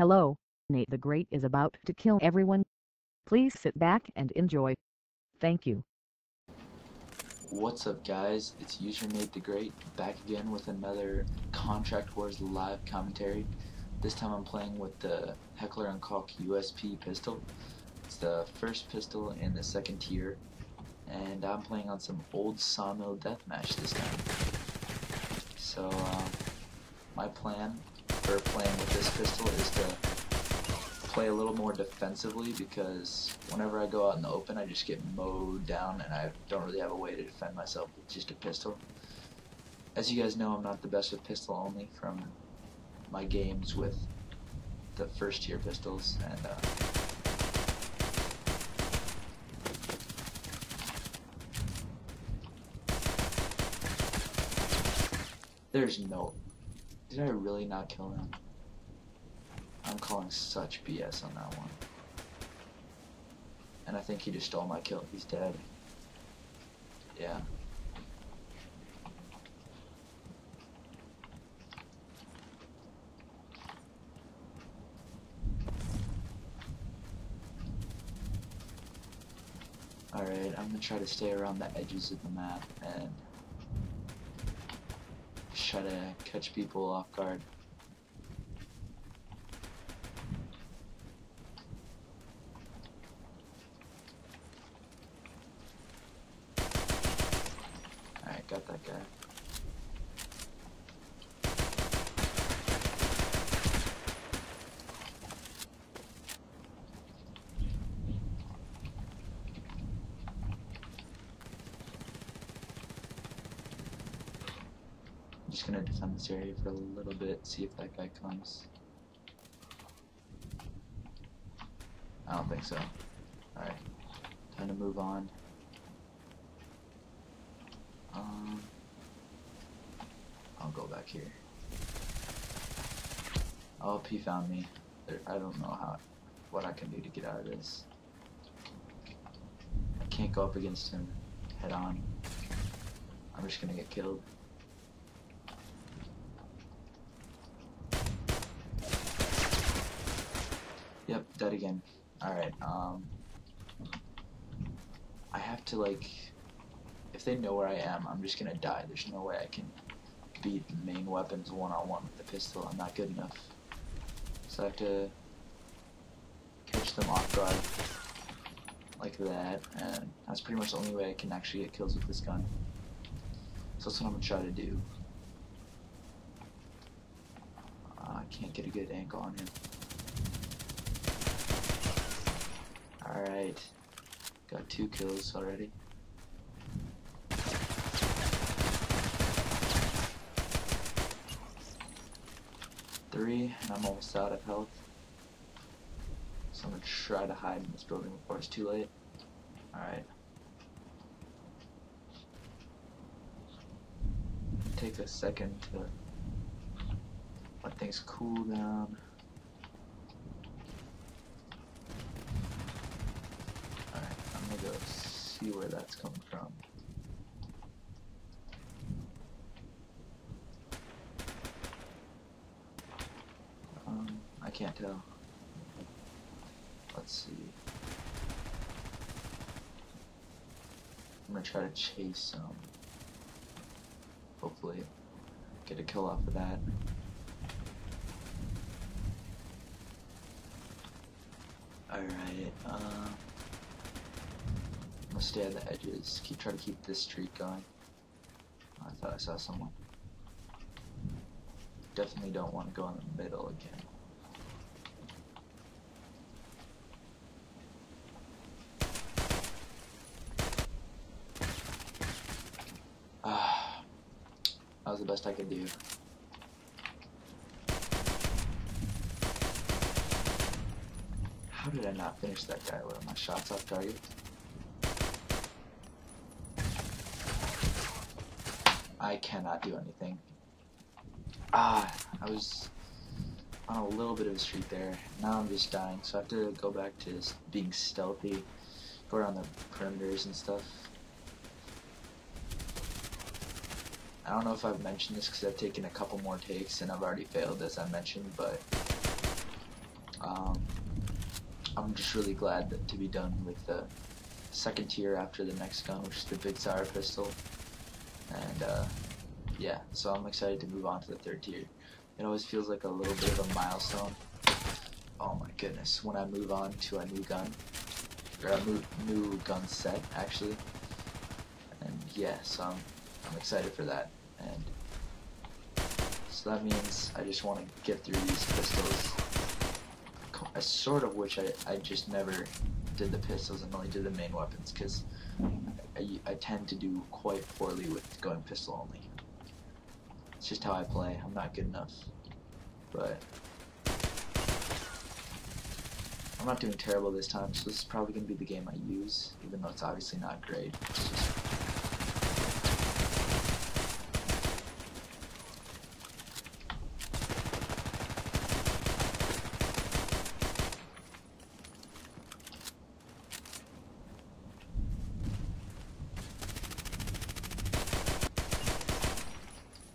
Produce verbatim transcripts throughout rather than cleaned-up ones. Hello, Nate the Great is about to kill everyone. Please sit back and enjoy. Thank you. What's up, guys? It's user Nate the Great, back again with another Contract Wars live commentary. This time and playing with the Heckler and Koch U S P pistol. It's the first pistol in the second tier, and I'm playing on some Old Sawmill deathmatch this time. So, um, my plan for playing with this pistol is to play a little more defensively, because whenever I go out in the open, I just get mowed down, and I don't really have a way to defend myself with just a pistol. As you guys know, I'm not the best with pistol only from my games with the first tier pistols, and uh, there's no, did I really not kill him? I'm calling such B S on that one, and I think he just stole my kill. He's dead. Yeah. Alright, I'm gonna try to stay around the edges of the map and try to catch people off guard. Alright, got that guy. Just gonna defend this area for a little bit, see if that guy comes. I don't think so. Alright, time to move on. Um, I'll go back here. Oh, he found me. There, I don't know how, what I can do to get out of this. I can't go up against him head on. I'm just gonna get killed. Yep, dead again. Alright, um... I have to, like... if they know where I am, I'm just gonna die. There's no way I can beat the main weapons one-on-one with the pistol. I'm not good enough. So I have to catch them off guard. Like that, and that's pretty much the only way I can actually get kills with this gun. So that's what I'm gonna try to do. Uh, I can't get a good angle on him. Alright, got two kills already. Three, and I'm almost out of health. So I'm gonna try to hide in this building before it's too late. Alright. Take a second to let things cool down. See where that's coming from. Um, I can't tell. Let's see. I'm gonna try to chase some. Um, hopefully, get a kill off of that. Alright, uh. stay at the edges, keep trying to keep this streak going. Oh, I thought I saw someone. Definitely don't want to go in the middle again. Ah, that was the best I could do. How did I not finish that guy? Were my shots off target? I cannot do anything. Ah, I was on a little bit of a streak there. Now I'm just dying, so I have to go back to being stealthy, go around the perimeters and stuff. I don't know if I've mentioned this because I've taken a couple more takes and I've already failed, as I mentioned, but Um, I'm just really glad that, to be done with the second tier after the next gun, which is the Vidzire pistol. And uh, yeah, so I'm excited to move on to the third tier. It always feels like a little bit of a milestone. Oh my goodness, when I move on to a new gun, or a new, new gun set, actually. And yeah, so I'm, I'm excited for that. And so that means I just want to get through these pistols. I sort of wish I, I just never did the pistols and only did the main weapons, because I, I tend to do quite poorly with going pistol only. It's just how I play. I'm not good enough. But I'm not doing terrible this time, so this is probably going to be the game I use, even though it's obviously not great. It's just...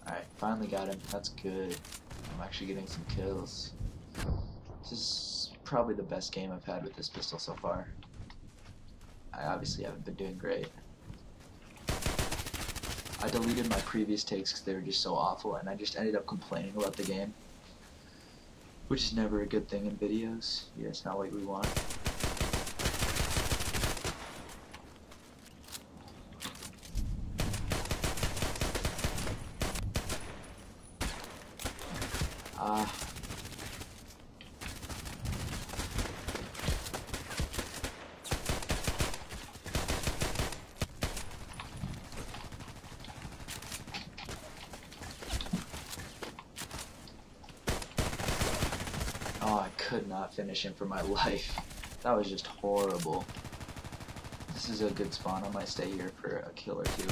Alright, finally got him. That's good. I'm actually getting some kills. This is probably the best game I've had with this pistol so far. I obviously haven't been doing great. I deleted my previous takes because they were just so awful, and I just ended up complaining about the game, which is never a good thing in videos. Yeah, it's not what we want. Ah. Uh, Oh, I could not finish him for my life. That was just horrible. This is a good spawn. I might stay here for a kill or two.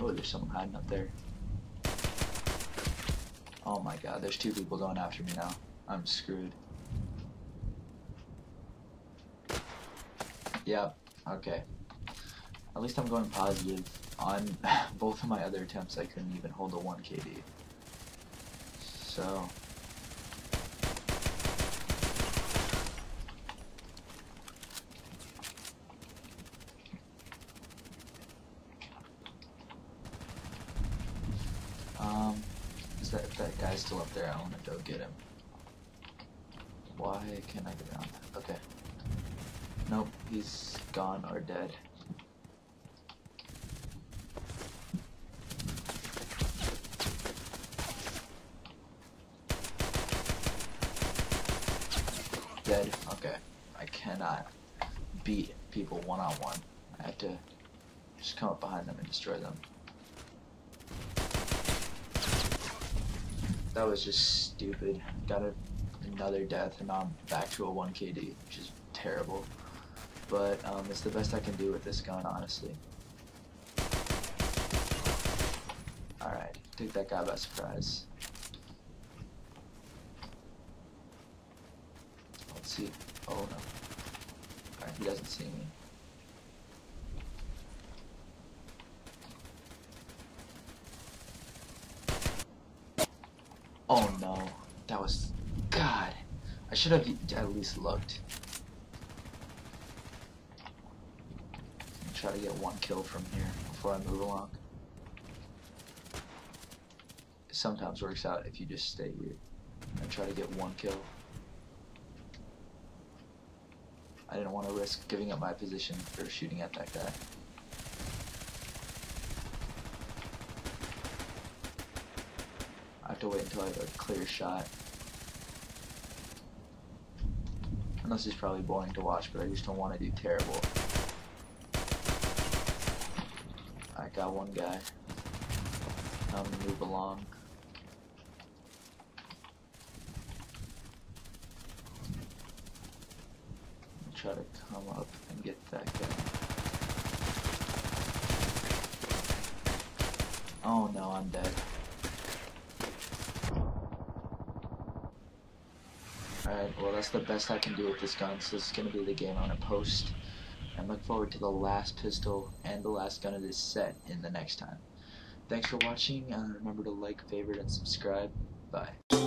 Oh, there's someone hiding up there. Oh my god, there's two people going after me now. I'm screwed. Yep, okay. At least I'm going positive. On both of my other attempts, I couldn't even hold a one K D. So um is that that guy's still up there? I wanna go get him. Why can't I get around that? Okay. Nope, he's gone or dead. Dead. Okay, I cannot beat people one-on-one. I have to just come up behind them and destroy them. That was just stupid. Got a, another death, and now I'm back to a one K D, which is terrible. But um, it's the best I can do with this gun, honestly. Alright, take that guy by surprise. See. Oh no. Alright, he doesn't see me. Oh no. That was... God. I should have at least looked. I'll try to get one kill from here before I move along. It sometimes works out if you just stay here and try to get one kill. I didn't want to risk giving up my position for shooting at that guy. I have to wait until I have a clear shot. And this is probably boring to watch, but I just don't want to do terrible. I got one guy. Now I'm gonna move along. Try to come up and get that guy. Oh no, I'm dead. Alright, well that's the best I can do with this gun, so this is going to be the game on a post. And look forward to the last pistol and the last gun of this set in the next time. Thanks for watching, and uh, remember to like, favorite, and subscribe. Bye.